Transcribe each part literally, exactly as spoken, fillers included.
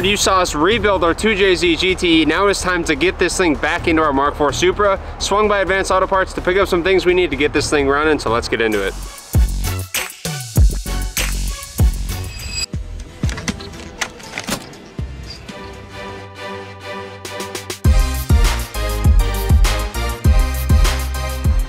When you saw us rebuild our two J Z G T E, now it's time to get this thing back into our Mark four Supra. Swung by Advance Auto Parts to pick up some things we need to get this thing running, so let's get into it.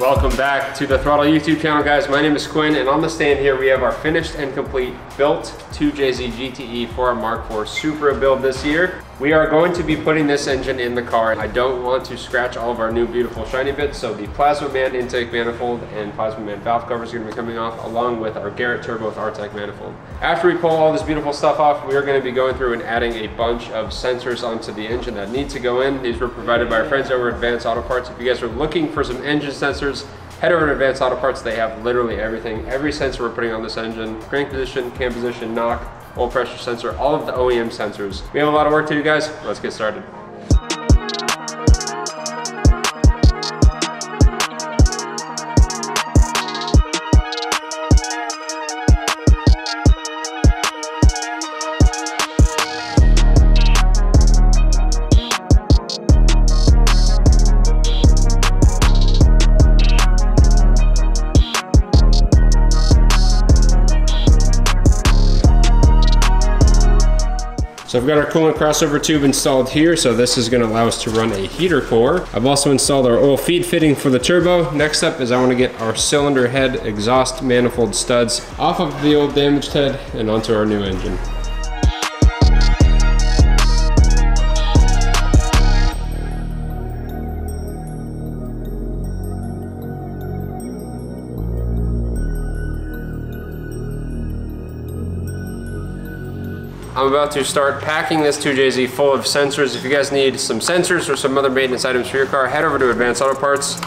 Welcome back to the Throttle YouTube channel, guys. My name is Quinn, and on the stand here we have our finished and complete built two J Z G T E for our Mark four Supra build this year. We are going to be putting this engine in the car. I don't want to scratch all of our new beautiful shiny bits, so the Plazmaman intake manifold and Plazmaman valve cover is going to be coming off, along with our Garrett turbo with Artec manifold. After we pull all this beautiful stuff off, we are going to be going through and adding a bunch of sensors onto the engine that need to go in. These were provided by our friends over at Advance Auto Parts. If you guys are looking for some engine sensors, head over to Advance Auto Parts. They have literally everything. Every sensor we're putting on this engine: crank position, cam position, knock, oil pressure sensor, all of the O E M sensors. We have a lot of work to do, guys. Let's get started. So I've got our coolant crossover tube installed here, so this is going to allow us to run a heater core. I've also installed our oil feed fitting for the turbo. Next up is I want to get our cylinder head exhaust manifold studs off of the old damaged head and onto our new engine. I'm about to start packing this two J Z full of sensors. If you guys need some sensors or some other maintenance items for your car, head over to Advance Auto Parts.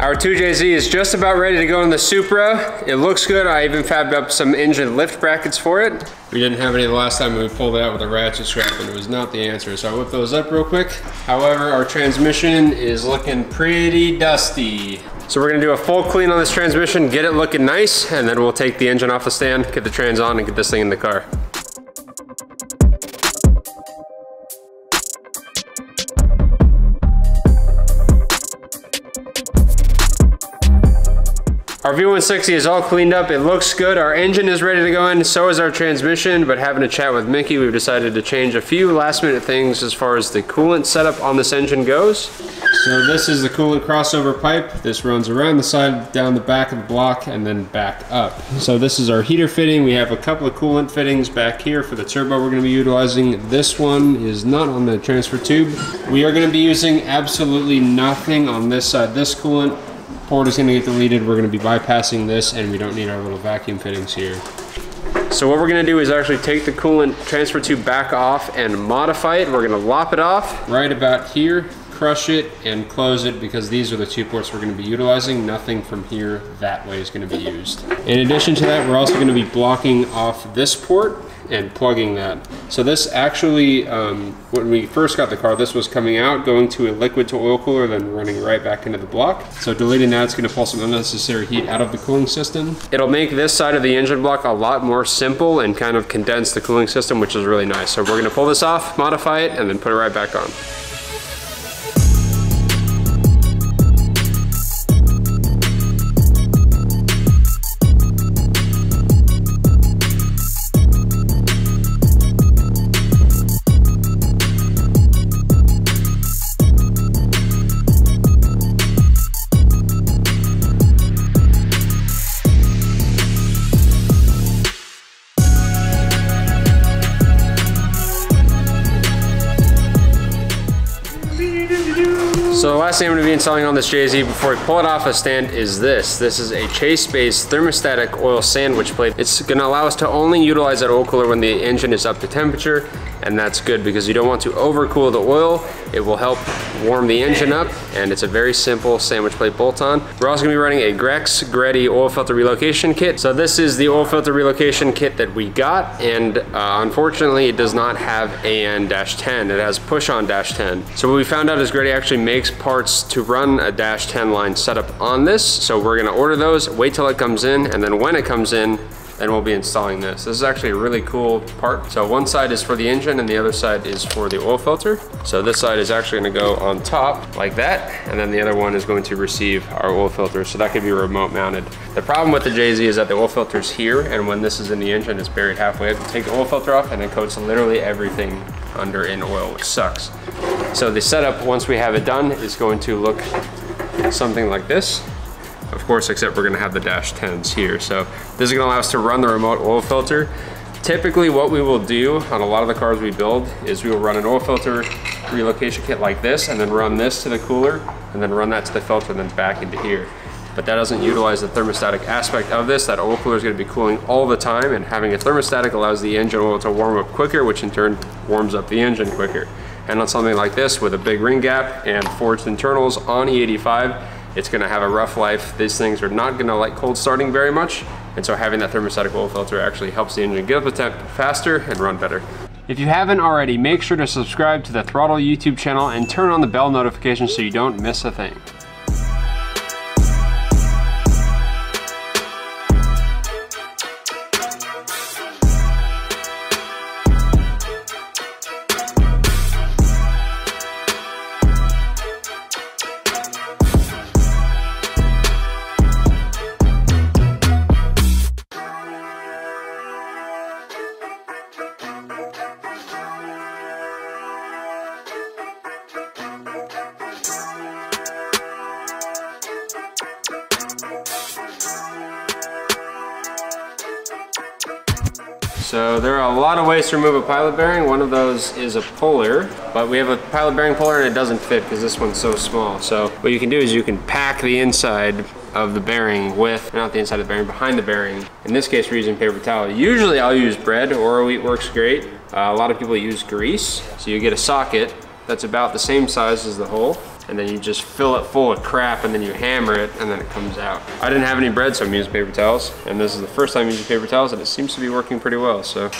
Our two J Z is just about ready to go in the Supra. It looks good. I even fabbed up some engine lift brackets for it. We didn't have any the last time we pulled it out with a ratchet strap, and it was not the answer, so I whipped those up real quick. However, our transmission is looking pretty dusty. So we're gonna do a full clean on this transmission, get it looking nice, and then we'll take the engine off the stand, get the trans on, and get this thing in the car. Our V one sixty is all cleaned up. It looks good. Our engine is ready to go in. So is our transmission, but having a chat with Mickey, we've decided to change a few last minute things as far as the coolant setup on this engine goes. So this is the coolant crossover pipe. This runs around the side, down the back of the block, and then back up. So this is our heater fitting. We have a couple of coolant fittings back here for the turbo we're gonna be utilizing. This one is not on the transfer tube. We are gonna be using absolutely nothing on this side. This coolant port is going to get deleted. We're going to be bypassing this, and we don't need our little vacuum fittings here. So what we're going to do is actually take the coolant transfer tube back off and modify it. We're going to lop it off right about here, crush it, and close it, because these are the two ports we're going to be utilizing. Nothing from here that way is going to be used. In addition to that, we're also going to be blocking off this port and plugging that. So this actually, um, when we first got the car, this was coming out, going to a liquid to oil cooler, then running right back into the block. So deleting that, it's gonna pull some unnecessary heat out of the cooling system. It'll make this side of the engine block a lot more simple and kind of condense the cooling system, which is really nice. So we're gonna pull this off, modify it, and then put it right back on. So the last thing I'm going to be installing on this J Z before we pull it off the stand is this. This is a Chase Bays thermostatic oil sandwich plate. It's going to allow us to only utilize that oil cooler when the engine is up to temperature, and that's good because you don't want to overcool the oil. It will help warm the engine up, and it's a very simple sandwich plate bolt-on. We're also gonna be running a Grex GReddy oil filter relocation kit. So this is the oil filter relocation kit that we got, and uh, unfortunately it does not have A N ten, it has push-on ten. So what we found out is GReddy actually makes parts to run a dash ten line setup on this, so we're gonna order those, wait till it comes in, and then when it comes in, and we'll be installing this. This is actually a really cool part. So one side is for the engine and the other side is for the oil filter. So this side is actually gonna go on top like that, and then the other one is going to receive our oil filter. So that could be remote mounted. The problem with the J Z is that the oil filter's here, and when this is in the engine, it's buried halfway up. You take the oil filter off and it coats literally everything under in oil, which sucks. So the setup, once we have it done, is going to look something like this. Of course, except we're gonna have the dash tens here. So this is gonna allow us to run the remote oil filter. Typically what we will do on a lot of the cars we build is we will run an oil filter relocation kit like this, and then run this to the cooler, and then run that to the filter, and then back into here. But that doesn't utilize the thermostatic aspect of this. That oil cooler is gonna be cooling all the time, and having a thermostatic allows the engine oil to warm up quicker, which in turn warms up the engine quicker. And on something like this with a big ring gap and forged internals on E eighty-five, it's gonna have a rough life. These things are not gonna like cold starting very much, and so having that thermostatic oil filter actually helps the engine get up to temp faster and run better. If you haven't already, make sure to subscribe to the Throttle YouTube channel and turn on the bell notification so you don't miss a thing. So there are a lot of ways to remove a pilot bearing. One of those is a puller, but we have a pilot bearing puller and it doesn't fit because this one's so small. So what you can do is you can pack the inside of the bearing with, not the inside of the bearing, behind the bearing. In this case, we're using paper towel. Usually I'll use bread, or wheat works great. Uh, a lot of people use grease. So you get a socket that's about the same size as the hole, and then you just fill it full of crap, and then you hammer it, and then it comes out. I didn't have any bread, so I'm using paper towels, and this is the first time using paper towels, and it seems to be working pretty well, so.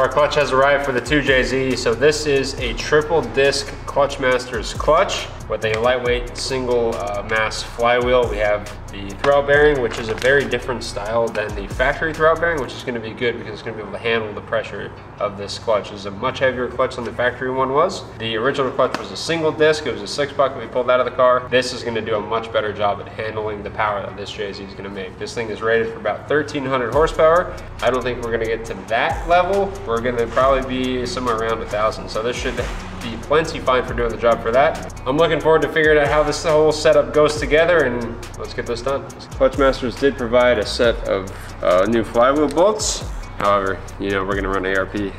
Our clutch has arrived for the two J Z. So this is a triple disc Clutch Masters clutch with a lightweight single uh, mass flywheel. We have the throwout bearing, which is a very different style than the factory throwout bearing, which is gonna be good because it's gonna be able to handle the pressure of this clutch. It's a much heavier clutch than the factory one was. The original clutch was a single disc. It was a six bucket we pulled out of the car. This is gonna do a much better job at handling the power that this J Z is gonna make. This thing is rated for about thirteen hundred horsepower. I don't think we're gonna get to that level. We're gonna probably be somewhere around a thousand. So this should be plenty fine for doing the job for that. I'm looking forward to figuring out how this whole setup goes together, and let's get this done. Clutch Masters did provide a set of uh, new flywheel bolts. However, you know, we're gonna run A R P,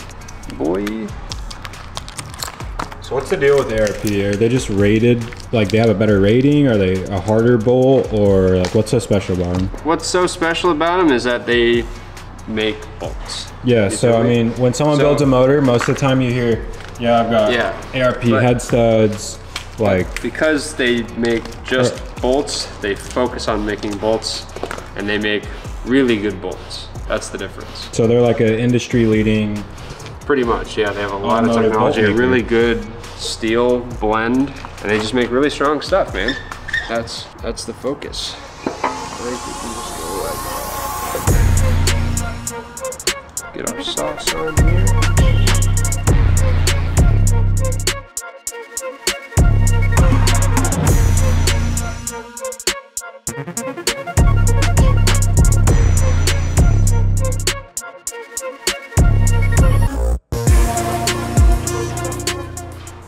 boy. So what's the deal with A R P? Are they just rated, like they have a better rating? Are they a harder bolt, or like what's so special about them? What's so special about them is that they make bolts. Yeah, you so I mean, me? when someone so, builds a motor, most of the time you hear, yeah, I've got yeah, A R P head studs, like. Because they make just uh, bolts, they focus on making bolts, and they make really good bolts. That's the difference. So they're like an industry leading. Pretty much, yeah. They have a lot of technology, a really good steel blend, and they just make really strong stuff, man. That's, that's the focus. Get our sauce on here.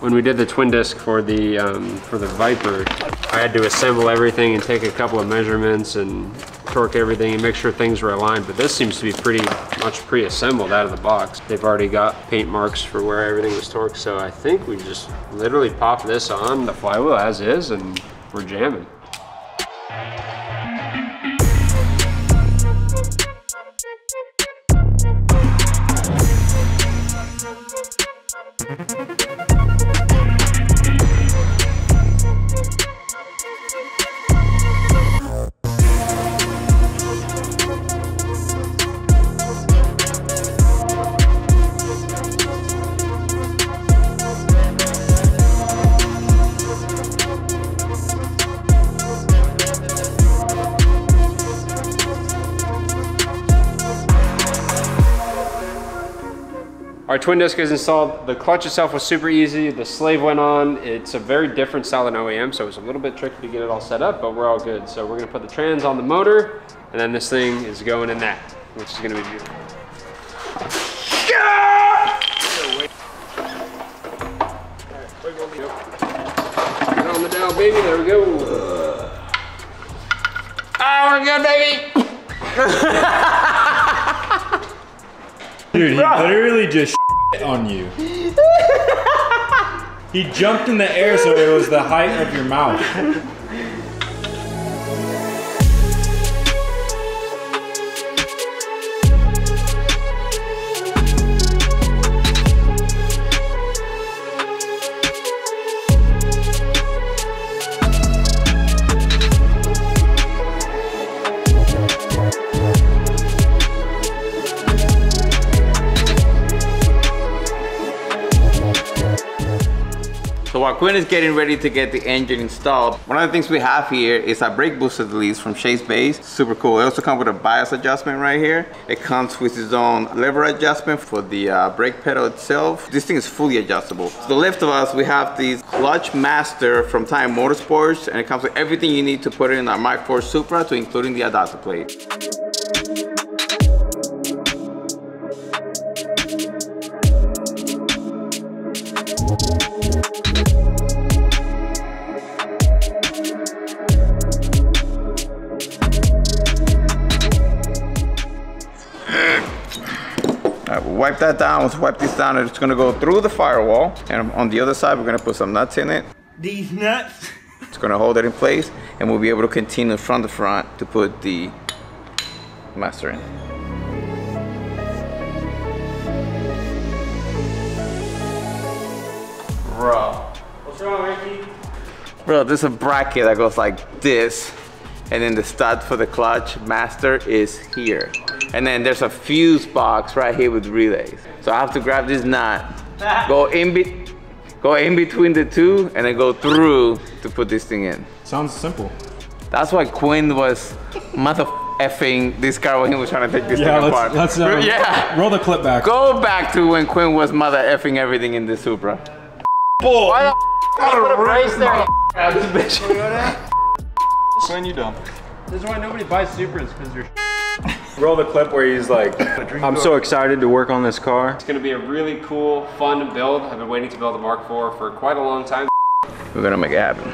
when we did the twin disc for the um, for the Viper, I had to assemble everything and take a couple of measurements and torque everything and make sure things were aligned. But this seems to be pretty much pre-assembled out of the box. They've already got paint marks for where everything was torqued, so I think we just literally pop this on the flywheel as is and we're jamming. Our twin disc is installed. The clutch itself was super easy. The slave went on. It's a very different style than O E M, so it was a little bit tricky to get it all set up, but we're all good. So we're gonna put the trans on the motor, and then this thing is going in that, which is gonna be beautiful. Yeah! Get on the dial, baby, there we go. Ah, we're good, baby! Dude, he literally just on you. He jumped in the air, so it was the height of your mouth. While Quinn is getting ready to get the engine installed, one of the things we have here is a brake booster release from Chase Bays. Super cool. It also comes with a bias adjustment right here. It comes with its own lever adjustment for the uh, brake pedal itself. This thing is fully adjustable. To the left of us, we have these Clutch Master from Titan Motorsports, and it comes with everything you need to put in our Mark four Supra, to including the adapter plate. Wipe that down. Once we wipe this down, it's gonna go through the firewall, and on the other side, we're gonna put some nuts in it. These nuts? It's gonna hold it in place, and we'll be able to continue from the front to put the master in. Bro. What's wrong, Ricky? Bro, there's a bracket that goes like this, and then the stud for the clutch master is here. And then there's a fuse box right here with relays. So I have to grab this nut, go in, be go in between the two, and then go through to put this thing in. Sounds simple. That's why Quinn was mother effing this car when he was trying to take this yeah, thing let's, apart. Let's, uh, yeah, roll the clip back. Go back to when Quinn was mother effing everything in the Supra. Boy, why the f would have raised their ass, bitch? Quinn, you dumb. This is why nobody buys Supras, because they're roll the clip where he's like, I'm so excited to work on this car. It's gonna be a really cool, fun build. I've been waiting to build a Mark four for quite a long time. We're gonna make it happen.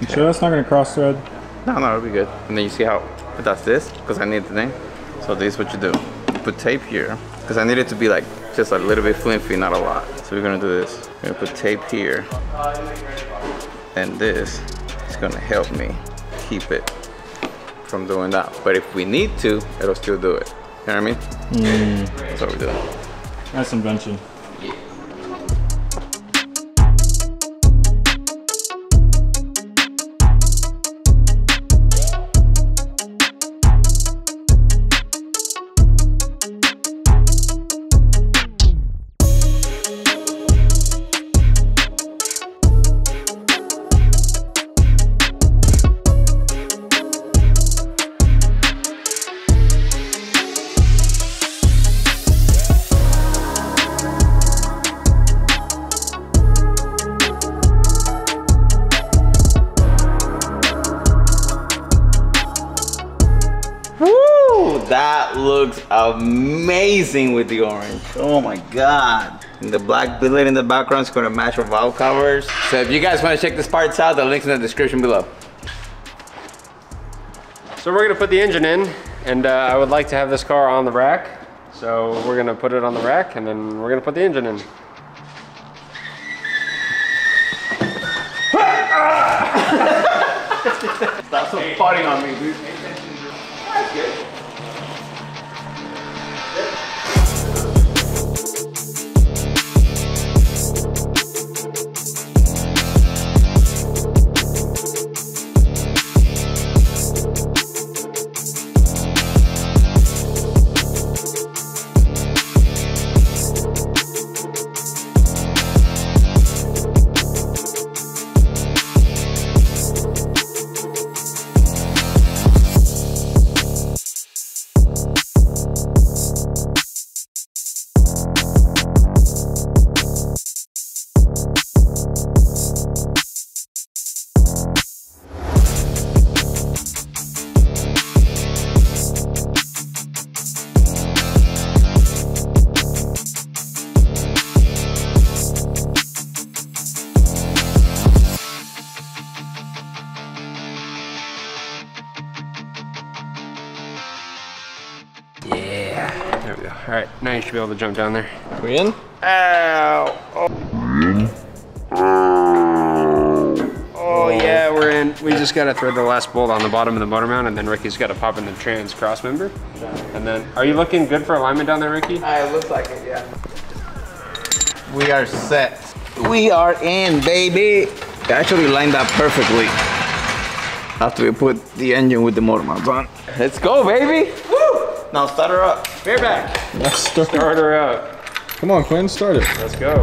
You sure that's not gonna cross thread? No, no, it'll be good. And then you see how, but that's this, because I need the thing. So this is what you do. You put tape here, because I need it to be like, just a little bit flimfy, not a lot. So we're gonna do this. We're gonna put tape here. And this is gonna help me keep it from doing that. But if we need to, it'll still do it. You know what I mean? Mm. That's what we do. That's invention. Yeah. That looks amazing with the orange. Oh my God. And the black billet in the background is going to match our valve covers. So if you guys want to check these parts out, the link's in the description below. So we're going to put the engine in, and uh, I would like to have this car on the rack. So we're going to put it on the rack, and then we're going to put the engine in. Stop some farting on me, dude. That's good. There we go. All right, now you should be able to jump down there. Are we in? Ow! Oh, oh yeah, we're in. We just gotta thread the last bolt on the bottom of the motor mount, and then Ricky's gotta pop in the trans cross member. And then, are you looking good for alignment down there, Ricky? Uh, it looks like it, yeah. We are set. We are in, baby. It actually lined up perfectly after we put the engine with the motor mount on. Let's go, baby! Now start her up. Bear back. Let's start. Start her up. Come on, Quinn, start it. Let's go.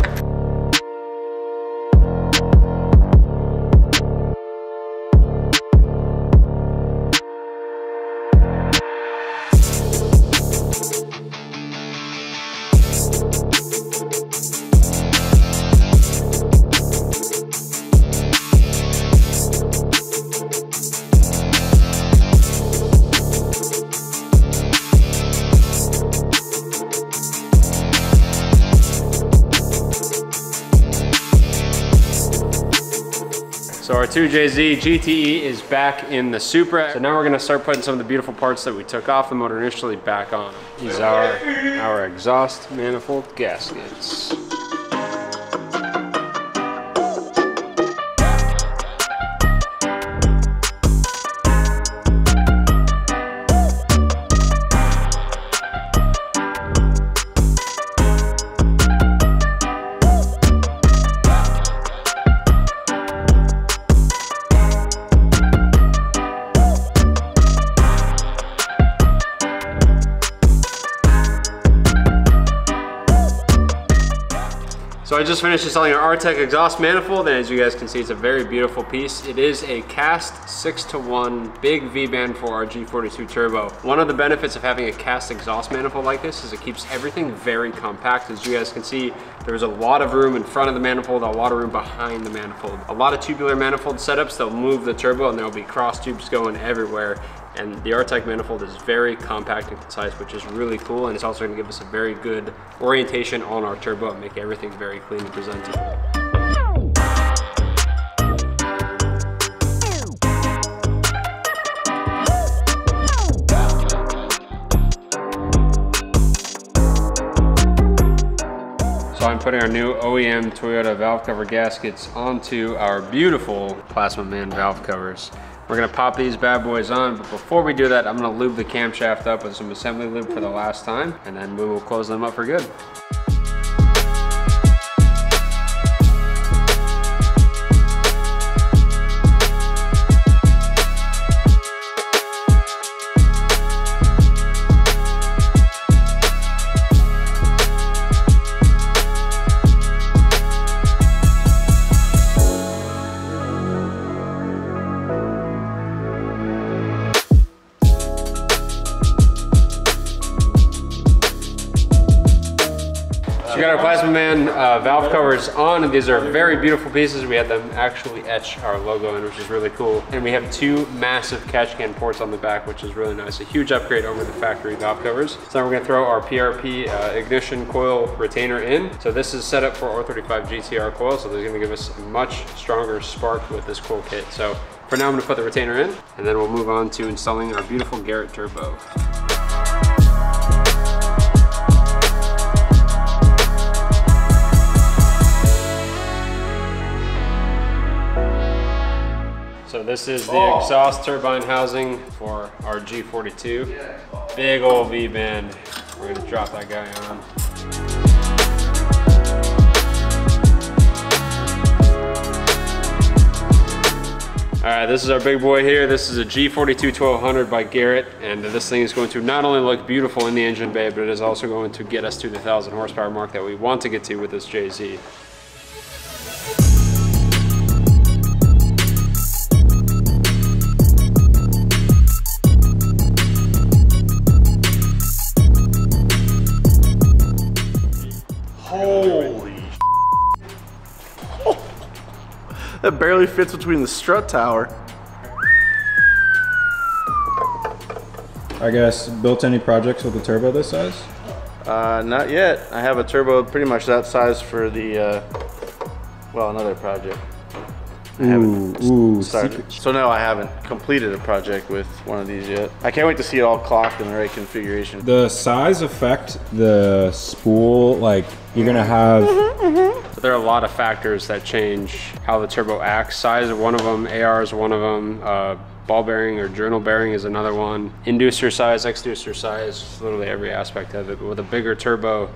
So our two J Z G T E is back in the Supra. So now we're gonna start putting some of the beautiful parts that we took off the motor initially back on. These are our exhaust manifold gaskets. So I just finished installing our Artec exhaust manifold, and as you guys can see, it's a very beautiful piece. It is a cast six to one big V-band for our G forty-two turbo. One of the benefits of having a cast exhaust manifold like this is it keeps everything very compact. As you guys can see, there's a lot of room in front of the manifold, a lot of room behind the manifold. A lot of tubular manifold setups, they'll move the turbo and there'll be cross tubes going everywhere. And the Artec manifold is very compact and concise, which is really cool. And it's also gonna give us a very good orientation on our turbo and make everything very clean and presentable. So I'm putting our new O E M Toyota valve cover gaskets onto our beautiful Plazmaman valve covers. We're gonna pop these bad boys on, but before we do that, I'm gonna lube the camshaft up with some assembly lube for the last time, and then we will close them up for good. we got our Plazmaman uh, valve covers on, and these are very beautiful pieces. We had them actually etch our logo in, which is really cool. And we have two massive catch can ports on the back, which is really nice. A huge upgrade over the factory valve covers. So now we're gonna throw our P R P uh, ignition coil retainer in. So this is set up for R thirty-five G T R coil, so they're gonna give us a much stronger spark with this coil kit. So for now, I'm gonna put the retainer in, and then we'll move on to installing our beautiful Garrett turbo. So this is the oh. exhaust turbine housing for our G forty-two. Big old V-band. We're gonna drop that guy on. All right, this is our big boy here. This is a G forty-two twelve hundred by Garrett, and this thing is going to not only look beautiful in the engine bay, but it is also going to get us to the one thousand horsepower mark that we want to get to with this J Z. That barely fits between the strut tower. I guess, built any projects with a turbo this size? Uh, not yet. I have a turbo pretty much that size for the, uh, well, another project. I haven't ooh, started. Ooh, so no, I haven't completed a project with one of these yet. I can't wait to see it all clocked in the right configuration. The size affect the spool, like you're gonna have. Mm-hmm, mm-hmm. So there are a lot of factors that change how the turbo acts. Size is one of them, A R is one of them, uh, ball bearing or journal bearing is another one. Inducer size, exducer size, literally every aspect of it. But with a bigger turbo,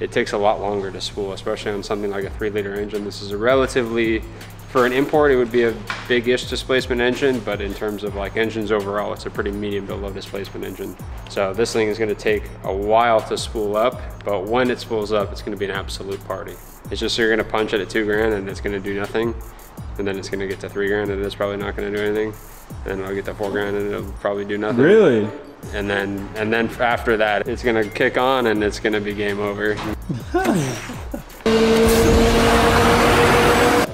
it takes a lot longer to spool, especially on something like a three liter engine. This is a relatively, for an import, it would be a big-ish displacement engine, but in terms of like engines overall, it's a pretty medium to low displacement engine. So this thing is gonna take a while to spool up, but when it spools up, it's gonna be an absolute party. It's just you're gonna punch it at two grand and it's gonna do nothing. And then it's gonna get to three grand and it's probably not gonna do anything. And then I'll get to four grand and it'll probably do nothing. Really? And then, and then after that, it's gonna kick on and it's gonna be game over.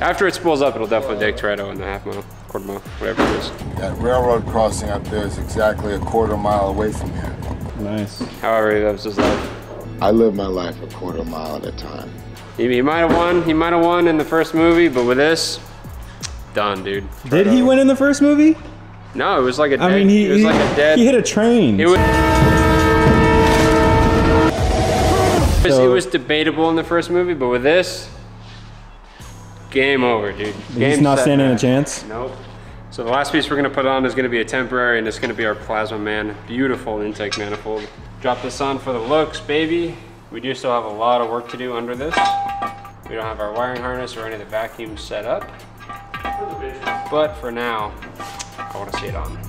After it spools up, it'll definitely take Toretto in the half mile, quarter mile, whatever it is. That railroad crossing up there is exactly a quarter mile away from here. Nice. However he lives his life. I live my life a quarter mile at a time. He, he might have won, he might have won in the first movie, but with this, done, dude. Toretto. Did he win in the first movie? No, it was like a dead, I mean, he, it was he, like a dead. He hit a train. It was, so. it, was, it was debatable in the first movie, but with this, game over, dude. Game He's not standing back. a chance? Nope. So the last piece we're gonna put on is gonna be a temporary, and it's gonna be our Plazmaman. Beautiful intake manifold. Drop this on for the looks, baby. We do still have a lot of work to do under this. We don't have our wiring harness or any of the vacuums set up. But for now, I wanna see it on.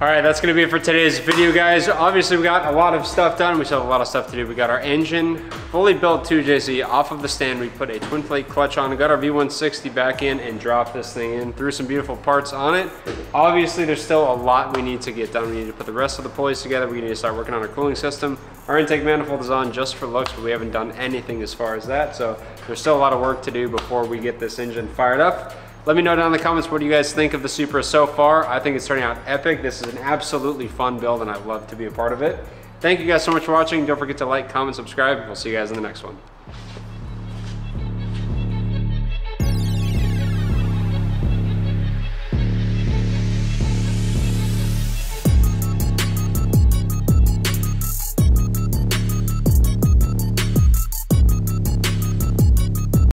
All right, that's gonna be it for today's video, guys. Obviously, we got a lot of stuff done. We still have a lot of stuff to do. We got our engine, fully built two J Z off of the stand. We put a twin plate clutch on, got our V one sixty back in and dropped this thing in, threw some beautiful parts on it. Obviously, there's still a lot we need to get done. We need to put the rest of the pulleys together. We need to start working on our cooling system. Our intake manifold is on just for looks, but we haven't done anything as far as that. So there's still a lot of work to do before we get this engine fired up. Let me know down in the comments, what do you guys think of the Supra so far? I think it's turning out epic. This is an absolutely fun build and I'd love to be a part of it. Thank you guys so much for watching. Don't forget to like, comment, subscribe, and we'll see you guys in the next one.